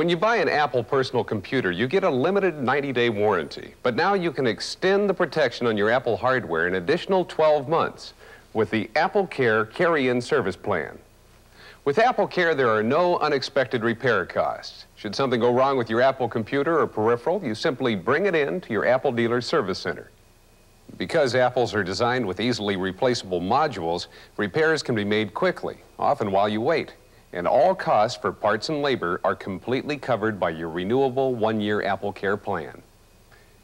When you buy an Apple personal computer, you get a limited 90-day warranty. But now you can extend the protection on your Apple hardware an additional 12 months with the AppleCare Carry-In Service Plan. With AppleCare, there are no unexpected repair costs. Should something go wrong with your Apple computer or peripheral, you simply bring it in to your Apple dealer service center. Because Apples are designed with easily replaceable modules, repairs can be made quickly, often while you wait. And all costs for parts and labor are completely covered by your renewable one-year AppleCare plan.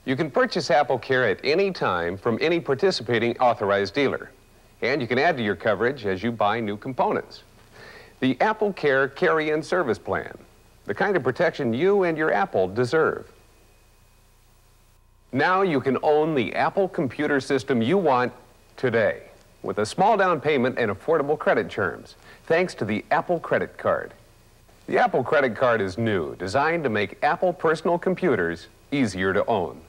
You can purchase AppleCare at any time from any participating authorized dealer. And you can add to your coverage as you buy new components. The AppleCare Carry-In Service Plan, the kind of protection you and your Apple deserve. Now you can own the Apple computer system you want today with a small down payment and affordable credit terms, thanks to the Apple Credit Card. The Apple Credit Card is new, designed to make Apple personal computers easier to own.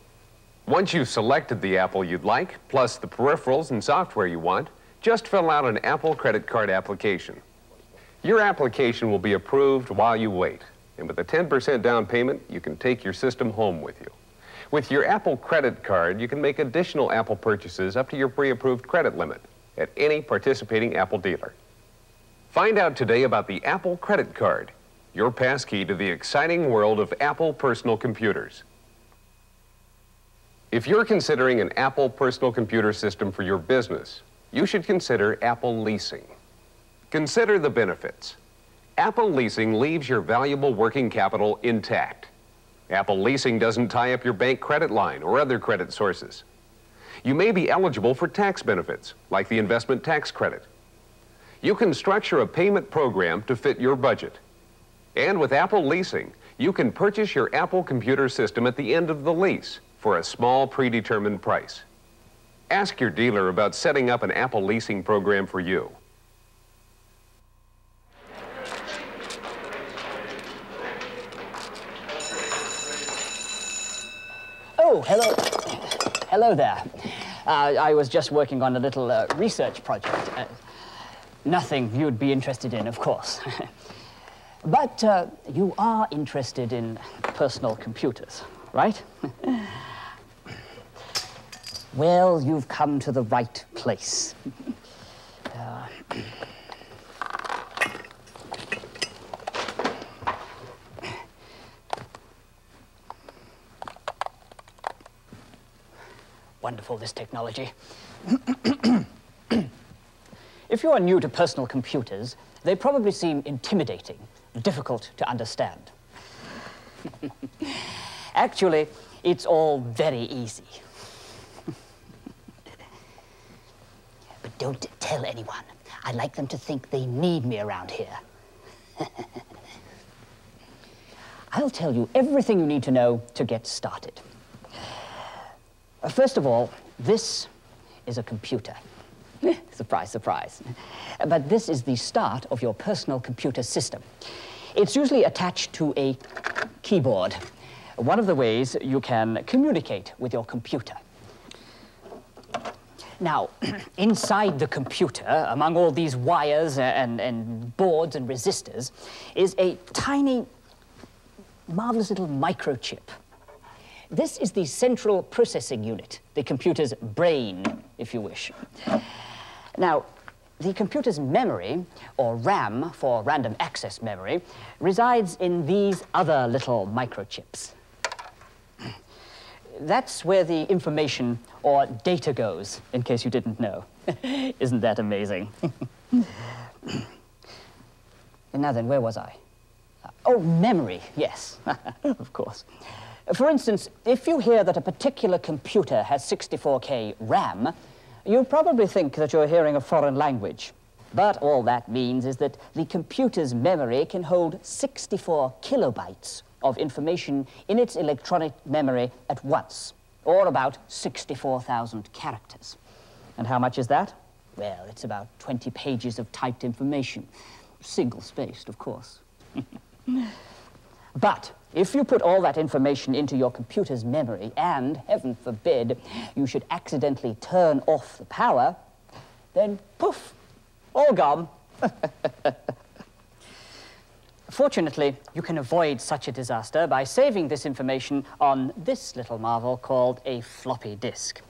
Once you've selected the Apple you'd like, plus the peripherals and software you want, just fill out an Apple Credit Card application. Your application will be approved while you wait, and with a 10% down payment, you can take your system home with you. With your Apple Credit Card, you can make additional Apple purchases up to your pre-approved credit limit at any participating Apple dealer. Find out today about the Apple Credit Card, your passkey to the exciting world of Apple personal computers. If you're considering an Apple personal computer system for your business, you should consider Apple Leasing. Consider the benefits. Apple Leasing leaves your valuable working capital intact. Apple Leasing doesn't tie up your bank credit line or other credit sources. You may be eligible for tax benefits, like the investment tax credit. You can structure a payment program to fit your budget. And with Apple Leasing, you can purchase your Apple computer system at the end of the lease for a small predetermined price. Ask your dealer about setting up an Apple Leasing program for you. Oh, hello. Hello there. I was just working on a little research project. Nothing you'd be interested in, of course. But you are interested in personal computers, right? Well, you've come to the right place. Wonderful, this technology. If you are new to personal computers, they probably seem intimidating, difficult to understand. Actually, it's all very easy. But don't tell anyone. I like them to think they need me around here. I'll tell you everything you need to know to get started. First of all, this is a computer. Surprise, surprise. But this is the start of your personal computer system. It's usually attached to a keyboard, one of the ways you can communicate with your computer. Now, inside the computer, among all these wires and boards and resistors, is a tiny, marvelous little microchip. This is the central processing unit, the computer's brain, if you wish. Now, the computer's memory, or RAM for random access memory, resides in these other little microchips. That's where the information or data goes, in case you didn't know. Isn't that amazing? And now then, where was I? Oh, memory, yes, of course. For instance, if you hear that a particular computer has 64K RAM, you probably think that you're hearing a foreign language. But all that means is that the computer's memory can hold 64 kilobytes of information in its electronic memory at once, or about 64,000 characters. And how much is that? Well, it's about 20 pages of typed information, single-spaced, of course. But if you put all that information into your computer's memory and, heaven forbid, you should accidentally turn off the power, then poof, all gone. Fortunately, you can avoid such a disaster by saving this information on this little marvel called a floppy disk.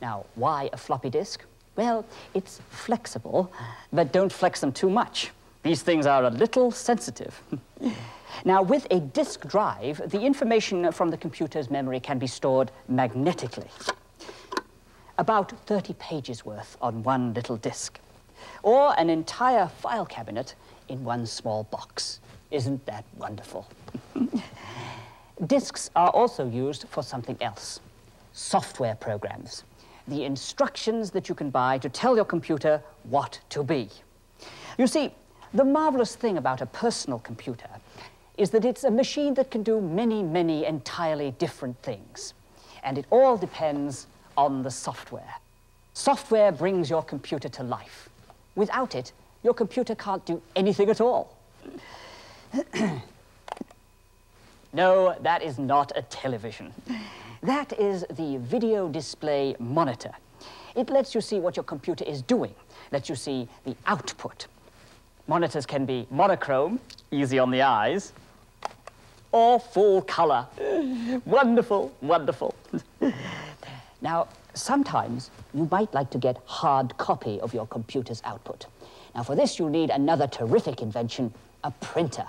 Now, why a floppy disk? Well, it's flexible, but don't flex them too much. These things are a little sensitive. Now, with a disk drive, the information from the computer's memory can be stored magnetically. About 30 pages worth on one little disk, or an entire file cabinet in one small box. Isn't that wonderful? Disks are also used for something else, software programs, the instructions that you can buy to tell your computer what to be. You see, the marvelous thing about a personal computer is that it's a machine that can do many, many entirely different things. And it all depends on the software. Software brings your computer to life. Without it, your computer can't do anything at all. No, that is not a television. That is the video display monitor. It lets you see what your computer is doing, lets you see the output. Monitors can be monochrome, easy on the eyes, or full color. Wonderful, wonderful. Now, sometimes you might like to get hard copy of your computer's output. Now, for this, you'll need another terrific invention, a printer.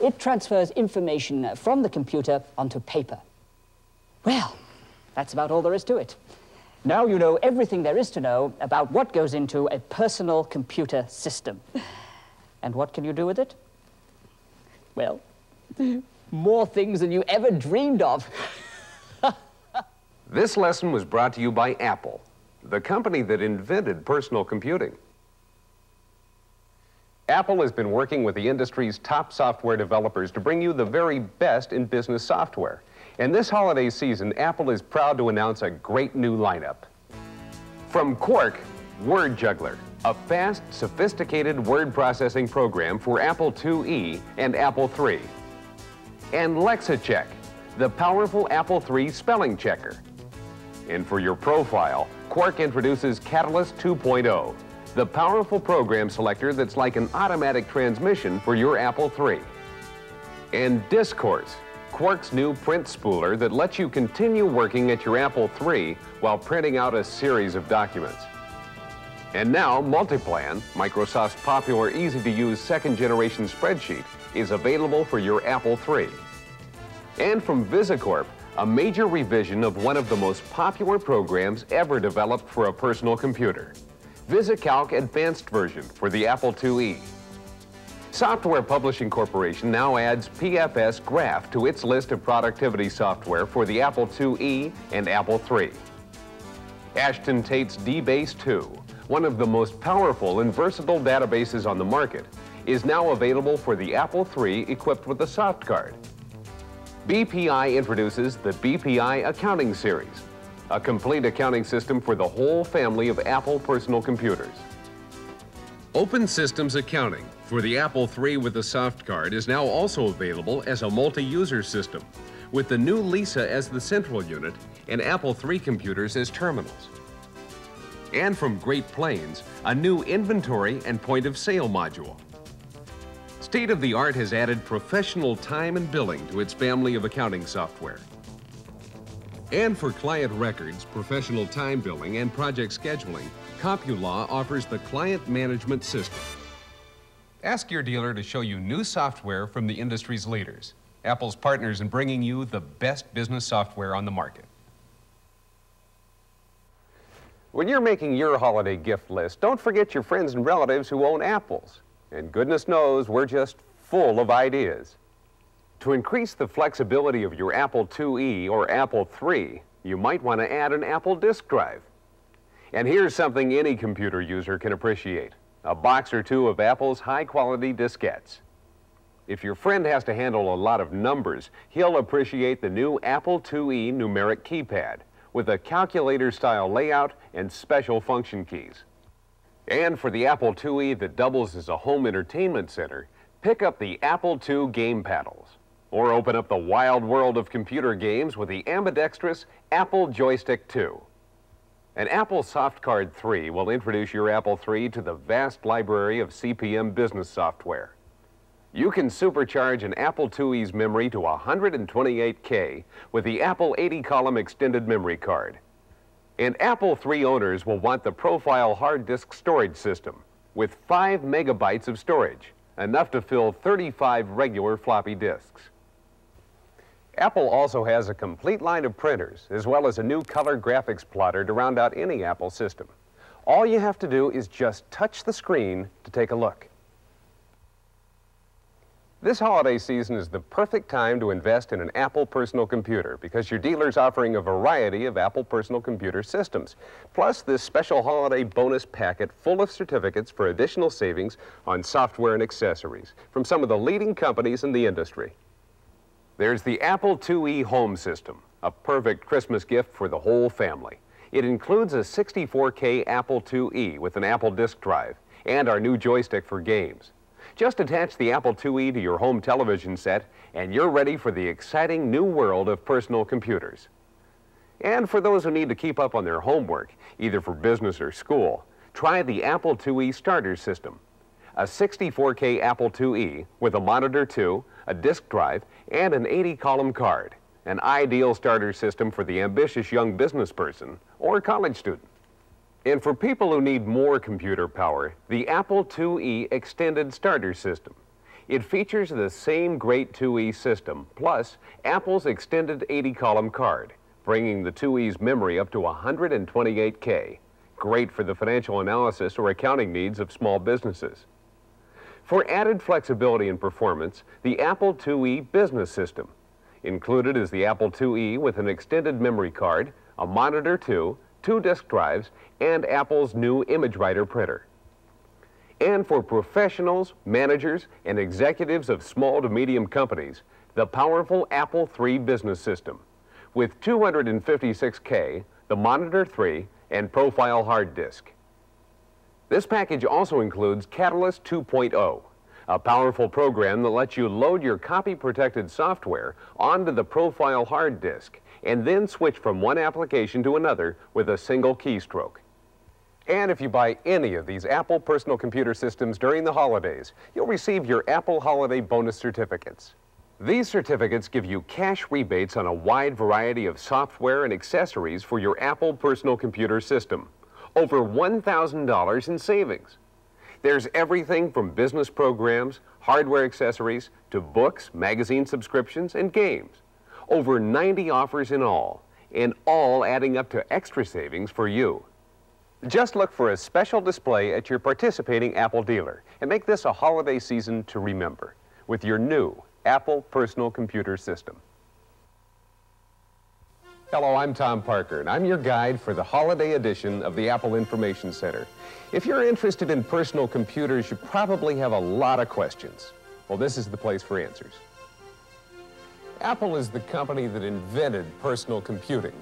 It transfers information from the computer onto paper. Well, that's about all there is to it. Now you know everything there is to know about what goes into a personal computer system. And what can you do with it? Well, more things than you ever dreamed of. This lesson was brought to you by Apple, the company that invented personal computing. Apple has been working with the industry's top software developers to bring you the very best in business software. And this holiday season, Apple is proud to announce a great new lineup. From Quark, Word Juggler, a fast, sophisticated word processing program for Apple IIe and Apple III. And LexiCheck, the powerful Apple III spelling checker. And for your profile, Quark introduces Catalyst 2.0, the powerful program selector that's like an automatic transmission for your Apple III. And Discourse, Quark's new print spooler that lets you continue working at your Apple III while printing out a series of documents. And now, Multiplan, Microsoft's popular, easy-to-use second-generation spreadsheet, is available for your Apple III. And from VisiCorp, a major revision of one of the most popular programs ever developed for a personal computer, VisiCalc Advanced Version for the Apple IIe. Software Publishing Corporation now adds PFS Graph to its list of productivity software for the Apple IIe and Apple III. Ashton Tate's DBase II, one of the most powerful and versatile databases on the market, is now available for the Apple III equipped with a soft card. BPI introduces the BPI Accounting Series, a complete accounting system for the whole family of Apple personal computers. Open Systems Accounting for the Apple III with a soft card is now also available as a multi-user system, with the new Lisa as the central unit and Apple III computers as terminals. And from Great Plains, a new inventory and point-of-sale module. State-of-the-art has added professional time and billing to its family of accounting software. And for client records, professional time billing, and project scheduling, CompuLaw offers the Client Management System. Ask your dealer to show you new software from the industry's leaders, Apple's partners in bringing you the best business software on the market. When you're making your holiday gift list, don't forget your friends and relatives who own Apples. And goodness knows, we're just full of ideas. To increase the flexibility of your Apple IIe or Apple III, you might want to add an Apple disk drive. And here's something any computer user can appreciate, a box or two of Apple's high-quality diskettes. If your friend has to handle a lot of numbers, he'll appreciate the new Apple IIe numeric keypad with a calculator-style layout and special function keys. And for the Apple IIe that doubles as a home entertainment center, pick up the Apple II game paddles, or open up the wild world of computer games with the ambidextrous Apple Joystick 2. An Apple Soft Card 3 will introduce your Apple III to the vast library of CPM business software. You can supercharge an Apple IIe's memory to 128K with the Apple 80-column extended memory card. And Apple III owners will want the Profile hard disk storage system with 5 megabytes of storage, enough to fill 35 regular floppy disks. Apple also has a complete line of printers, as well as a new color graphics plotter to round out any Apple system. All you have to do is just touch the screen to take a look. This holiday season is the perfect time to invest in an Apple personal computer because your dealer's offering a variety of Apple personal computer systems. Plus this special holiday bonus packet full of certificates for additional savings on software and accessories from some of the leading companies in the industry. There's the Apple IIe Home System, a perfect Christmas gift for the whole family. It includes a 64K Apple IIe with an Apple disk drive and our new joystick for games. Just attach the Apple IIe to your home television set and you're ready for the exciting new world of personal computers. And for those who need to keep up on their homework, either for business or school, try the Apple IIe Starter System. A 64K Apple IIe with a Monitor II, a disk drive, and an 80-column card. An ideal starter system for the ambitious young business person or college student. And for people who need more computer power, the Apple IIe Extended Starter System. It features the same great IIe system, plus Apple's extended 80-column card, bringing the IIe's memory up to 128K. Great for the financial analysis or accounting needs of small businesses. For added flexibility and performance, the Apple IIe Business System. Included is the Apple IIe with an extended memory card, a Monitor II, 2 disk drives, and Apple's new ImageWriter printer. And for professionals, managers, and executives of small to medium companies, the powerful Apple III Business System. With 256K, the Monitor III, and Profile hard disk. This package also includes Catalyst 2.0, a powerful program that lets you load your copy-protected software onto the Profile hard disk and then switch from one application to another with a single keystroke. And if you buy any of these Apple personal computer systems during the holidays, you'll receive your Apple Holiday Bonus Certificates. These certificates give you cash rebates on a wide variety of software and accessories for your Apple personal computer system. Over $1,000 in savings. There's everything from business programs, hardware accessories, to books, magazine subscriptions, and games. Over 90 offers in all, adding up to extra savings for you. Just look for a special display at your participating Apple dealer and make this a holiday season to remember with your new Apple personal computer system. Hello, I'm Tom Parker, and I'm your guide for the holiday edition of the Apple Information Center. If you're interested in personal computers, you probably have a lot of questions. Well, this is the place for answers. Apple is the company that invented personal computing.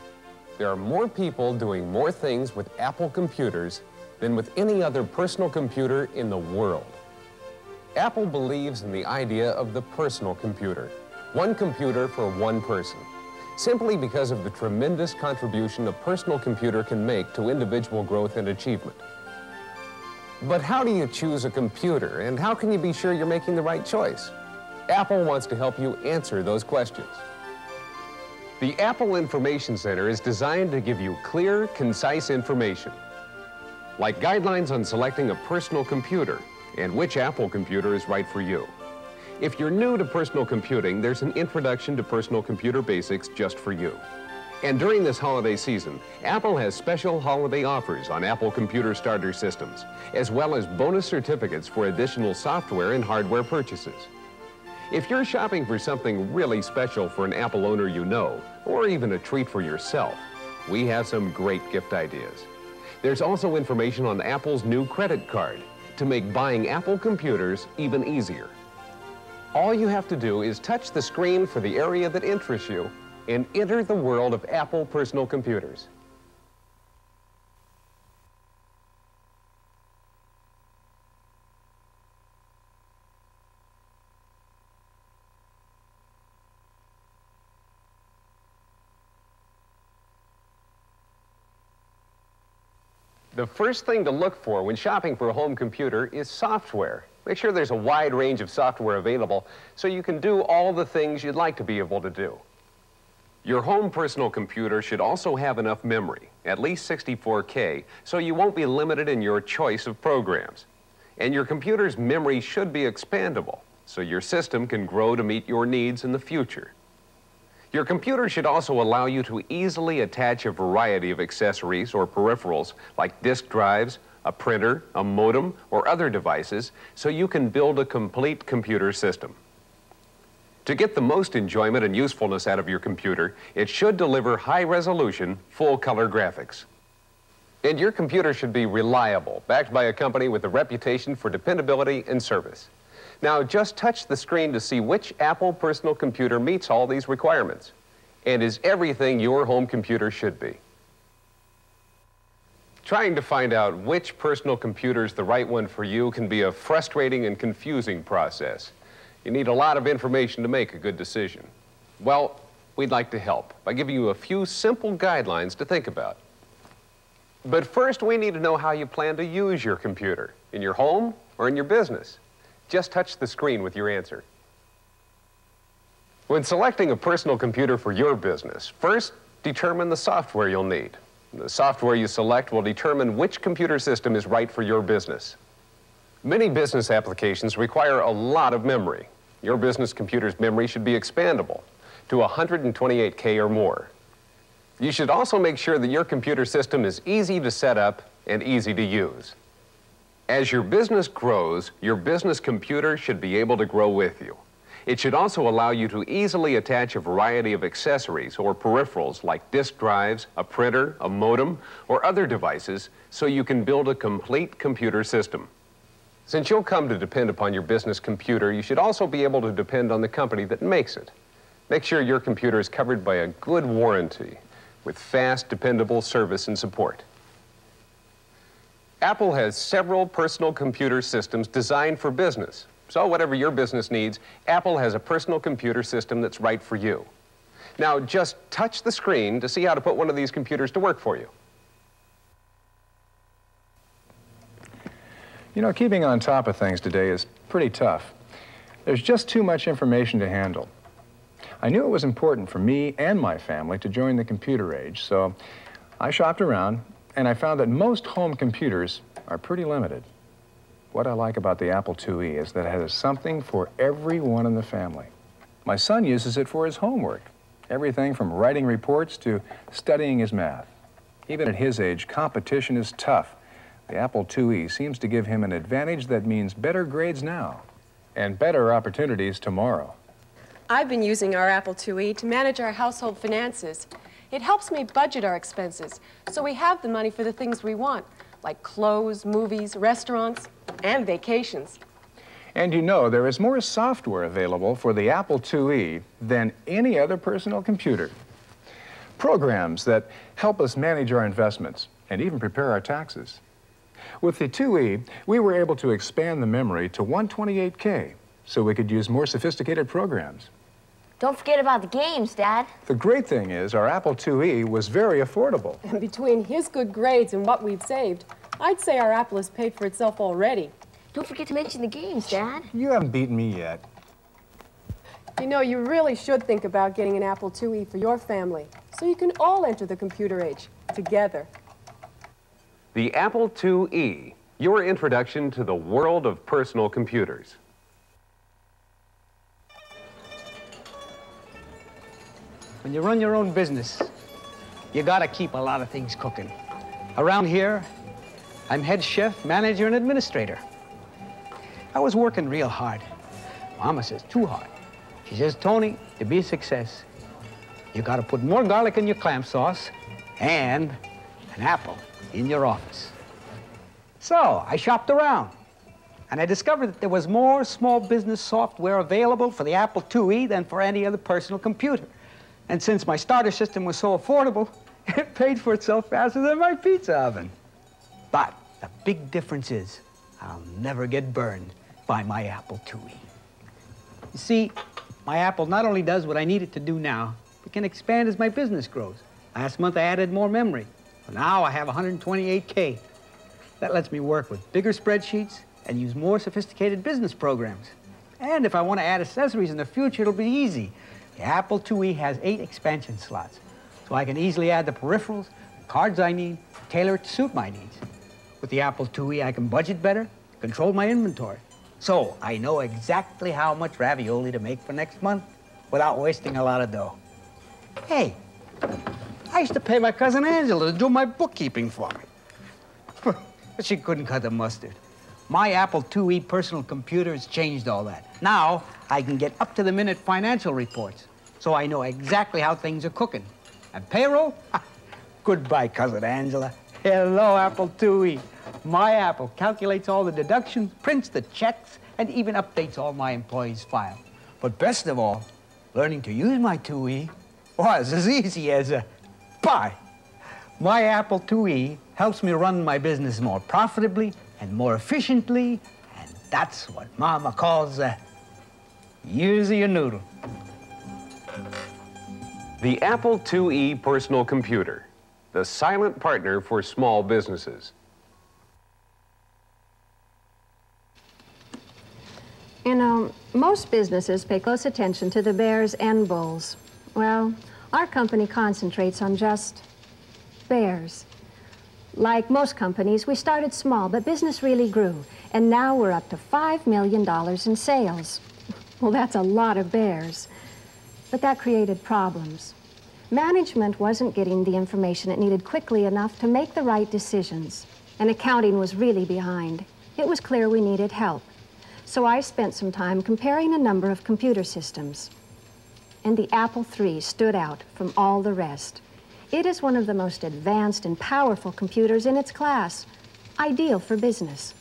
There are more people doing more things with Apple computers than with any other personal computer in the world. Apple believes in the idea of the personal computer, one computer for one person, simply because of the tremendous contribution a personal computer can make to individual growth and achievement. But how do you choose a computer, and how can you be sure you're making the right choice? Apple wants to help you answer those questions. The Apple Information Center is designed to give you clear, concise information, like guidelines on selecting a personal computer and which Apple computer is right for you. If you're new to personal computing, there's an introduction to personal computer basics just for you. And during this holiday season, Apple has special holiday offers on Apple computer starter systems, as well as bonus certificates for additional software and hardware purchases. If you're shopping for something really special for an Apple owner you know, or even a treat for yourself, we have some great gift ideas. There's also information on Apple's new credit card to make buying Apple computers even easier. All you have to do is touch the screen for the area that interests you and enter the world of Apple personal computers. The first thing to look for when shopping for a home computer is software. Make sure there's a wide range of software available so you can do all the things you'd like to be able to do. Your home personal computer should also have enough memory, at least 64K, so you won't be limited in your choice of programs. And your computer's memory should be expandable, so your system can grow to meet your needs in the future. Your computer should also allow you to easily attach a variety of accessories or peripherals, like disk drives, a printer, a modem, or other devices, so you can build a complete computer system. To get the most enjoyment and usefulness out of your computer, it should deliver high-resolution, full-color graphics. And your computer should be reliable, backed by a company with a reputation for dependability and service. Now, just touch the screen to see which Apple personal computer meets all these requirements and is everything your home computer should be. Trying to find out which personal computer is the right one for you can be a frustrating and confusing process. You need a lot of information to make a good decision. Well, we'd like to help by giving you a few simple guidelines to think about. But first, we need to know how you plan to use your computer, in your home or in your business. Just touch the screen with your answer. When selecting a personal computer for your business, first determine the software you'll need. The software you select will determine which computer system is right for your business. Many business applications require a lot of memory. Your business computer's memory should be expandable to 128K or more. You should also make sure that your computer system is easy to set up and easy to use. As your business grows, your business computer should be able to grow with you. It should also allow you to easily attach a variety of accessories or peripherals like disk drives, a printer, a modem, or other devices so you can build a complete computer system. Since you'll come to depend upon your business computer, you should also be able to depend on the company that makes it. Make sure your computer is covered by a good warranty with fast, dependable service and support. Apple has several personal computer systems designed for business. So whatever your business needs, Apple has a personal computer system that's right for you. Now just touch the screen to see how to put one of these computers to work for you. You know, keeping on top of things today is pretty tough. There's just too much information to handle. I knew it was important for me and my family to join the computer age, so I shopped around and I found that most home computers are pretty limited. What I like about the Apple IIe is that it has something for everyone in the family. My son uses it for his homework, everything from writing reports to studying his math. Even at his age, competition is tough. The Apple IIe seems to give him an advantage that means better grades now and better opportunities tomorrow. I've been using our Apple IIe to manage our household finances. It helps me budget our expenses, so we have the money for the things we want, like clothes, movies, restaurants, and vacations. And you know, there is more software available for the Apple IIe than any other personal computer. Programs that help us manage our investments and even prepare our taxes. With the IIe, we were able to expand the memory to 128K, so we could use more sophisticated programs. Don't forget about the games, Dad. The great thing is our Apple IIe was very affordable. And between his good grades and what we've saved, I'd say our Apple has paid for itself already. Don't forget to mention the games, Dad. You haven't beaten me yet. You know, you really should think about getting an Apple IIe for your family, so you can all enter the computer age together. The Apple IIe, your introduction to the world of personal computers. When you run your own business, you gotta keep a lot of things cooking. Around here, I'm head chef, manager, and administrator. I was working real hard. Mama says too hard. She says, Tony, to be a success, you gotta put more garlic in your clam sauce and an apple in your office. So I shopped around and I discovered that there was more small business software available for the Apple IIe than for any other personal computer. And since my starter system was so affordable, it paid for itself faster than my pizza oven. But the big difference is I'll never get burned by my Apple IIe. You see, my Apple not only does what I need it to do now, but can expand as my business grows. Last month, I added more memory. Now I have 128K. That lets me work with bigger spreadsheets, and use more sophisticated business programs. And if I want to add accessories in the future, it'll be easy. The Apple IIe has 8 expansion slots, so I can easily add the peripherals, the cards I need, tailor it to suit my needs. With the Apple IIe, I can budget better, control my inventory. So I know exactly how much ravioli to make for next month without wasting a lot of dough. Hey, I used to pay my cousin Angela to do my bookkeeping for me. But she couldn't cut the mustard. My Apple IIe personal computer has changed all that. Now I can get up-to-the-minute financial reports, so I know exactly how things are cooking. And payroll? Goodbye, cousin Angela. Hello, Apple IIe. My Apple calculates all the deductions, prints the checks, and even updates all my employees' files. But best of all, learning to use my IIe was as easy as a pie. My Apple IIe helps me run my business more profitably and more efficiently, and that's what Mama calls a use your noodle. The Apple IIe personal computer, the silent partner for small businesses. You know, most businesses pay close attention to the bears and bulls. Well, our company concentrates on just bears. Like most companies, we started small, but business really grew. And now we're up to $5 million in sales. Well, that's a lot of bears. But that created problems. Management wasn't getting the information it needed quickly enough to make the right decisions. And accounting was really behind. It was clear we needed help. So I spent some time comparing a number of computer systems. And the Apple III stood out from all the rest. It is one of the most advanced and powerful computers in its class, ideal for business.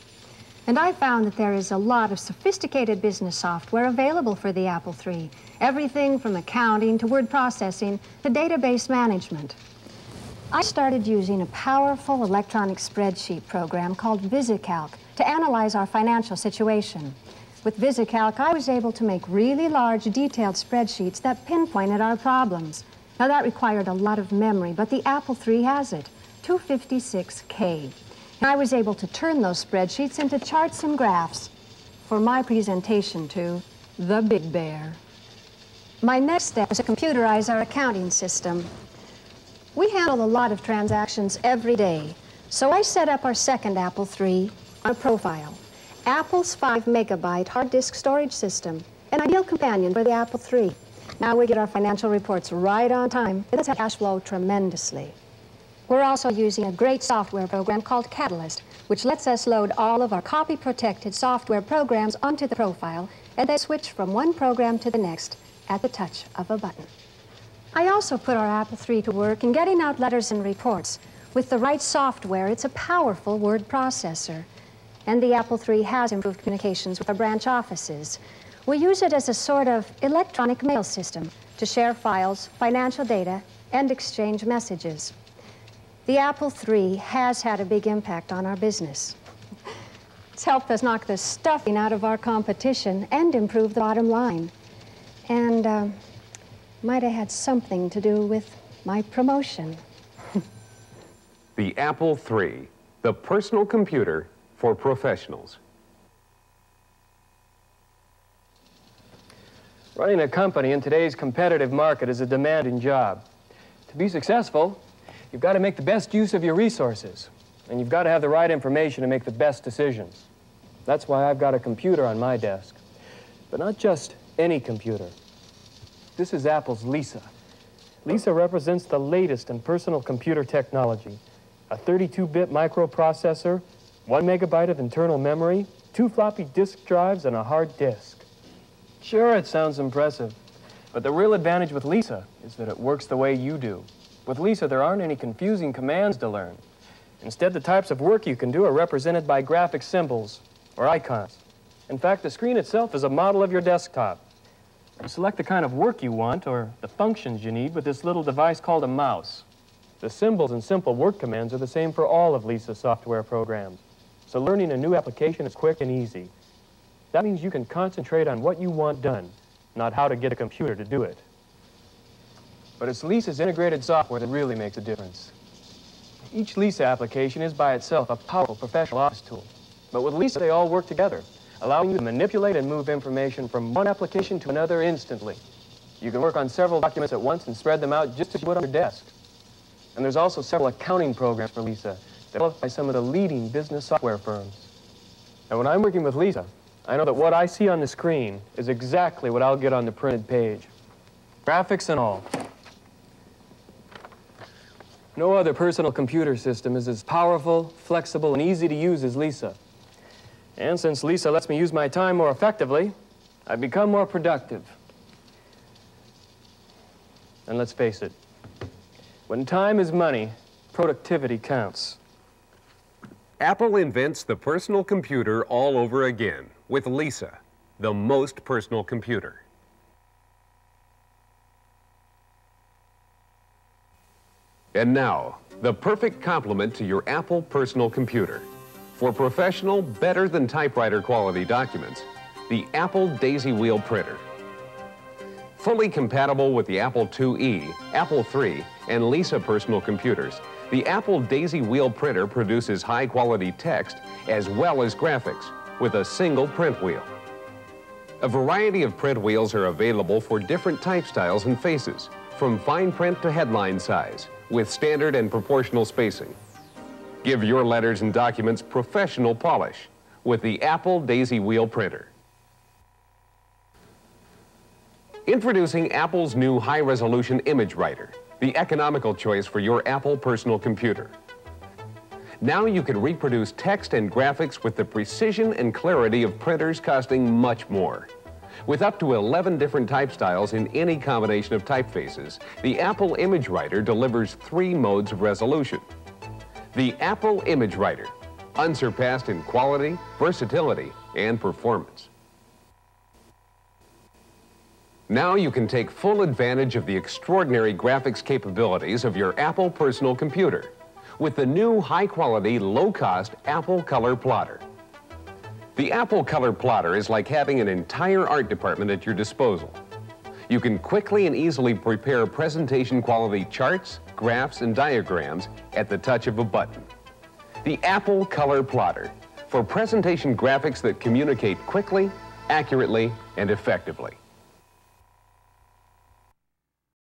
And I found that there is a lot of sophisticated business software available for the Apple III. Everything from accounting to word processing to database management. I started using a powerful electronic spreadsheet program called VisiCalc to analyze our financial situation. With VisiCalc, I was able to make really large, detailed spreadsheets that pinpointed our problems. Now, that required a lot of memory, but the Apple III has it, 256K. And I was able to turn those spreadsheets into charts and graphs for my presentation to the Big Bear. My next step was to computerize our accounting system. We handle a lot of transactions every day, so I set up our second Apple III on Profile, Apple's 5-megabyte hard disk storage system, an ideal companion for the Apple III. Now we get our financial reports right on time, and that's helped cash flow tremendously. We're also using a great software program called Catalyst, which lets us load all of our copy-protected software programs onto the Profile, and they switch from one program to the next at the touch of a button. I also put our Apple III to work in getting out letters and reports. With the right software, it's a powerful word processor. And the Apple III has improved communications with our branch offices. We use it as a sort of electronic mail system to share files, financial data, and exchange messages. The Apple III has had a big impact on our business. It's helped us knock the stuffing out of our competition and improve the bottom line. And, might have had something to do with my promotion. The Apple III, the personal computer for professionals. Running a company in today's competitive market is a demanding job. To be successful, you've got to make the best use of your resources, and you've got to have the right information to make the best decisions. That's why I've got a computer on my desk, but not just any computer. This is Apple's Lisa. Lisa represents the latest in personal computer technology. A 32-bit microprocessor, 1 megabyte of internal memory, 2 floppy disk drives, and a hard disk. Sure, it sounds impressive, but the real advantage with Lisa is that it works the way you do. With Lisa, there aren't any confusing commands to learn. Instead, the types of work you can do are represented by graphic symbols or icons. In fact, the screen itself is a model of your desktop. You select the kind of work you want or the functions you need with this little device called a mouse. The symbols and simple word commands are the same for all of Lisa's software programs, so learning a new application is quick and easy. That means you can concentrate on what you want done, not how to get a computer to do it. But it's Lisa's integrated software that really makes a difference. Each Lisa application is by itself a powerful professional office tool. But with Lisa, they all work together, allowing you to manipulate and move information from one application to another instantly. You can work on several documents at once and spread them out just as you would on your desk. And there's also several accounting programs for Lisa, developed by some of the leading business software firms. Now, when I'm working with Lisa, I know that what I see on the screen is exactly what I'll get on the printed page, graphics and all. No other personal computer system is as powerful, flexible, and easy to use as Lisa. And since Lisa lets me use my time more effectively, I've become more productive. And let's face it, when time is money, productivity counts. Apple invents the personal computer all over again with Lisa, the most personal computer. And now, the perfect complement to your Apple personal computer. For professional, better than typewriter quality documents, the Apple Daisy Wheel Printer. Fully compatible with the Apple IIe, Apple III, and Lisa personal computers, the Apple Daisy Wheel Printer produces high-quality text as well as graphics with a single print wheel. A variety of print wheels are available for different type styles and faces, from fine print to headline size, with standard and proportional spacing. Give your letters and documents professional polish with the Apple Daisy Wheel Printer. Introducing Apple's new high-resolution ImageWriter, the economical choice for your Apple personal computer. Now you can reproduce text and graphics with the precision and clarity of printers costing much more. With up to 11 different type styles in any combination of typefaces, the Apple ImageWriter delivers 3 modes of resolution. The Apple ImageWriter, unsurpassed in quality, versatility, and performance. Now you can take full advantage of the extraordinary graphics capabilities of your Apple personal computer with the new high-quality, low-cost Apple Color Plotter. The Apple Color Plotter is like having an entire art department at your disposal. You can quickly and easily prepare presentation quality charts, graphs, and diagrams at the touch of a button. The Apple Color Plotter for presentation graphics that communicate quickly, accurately, and effectively.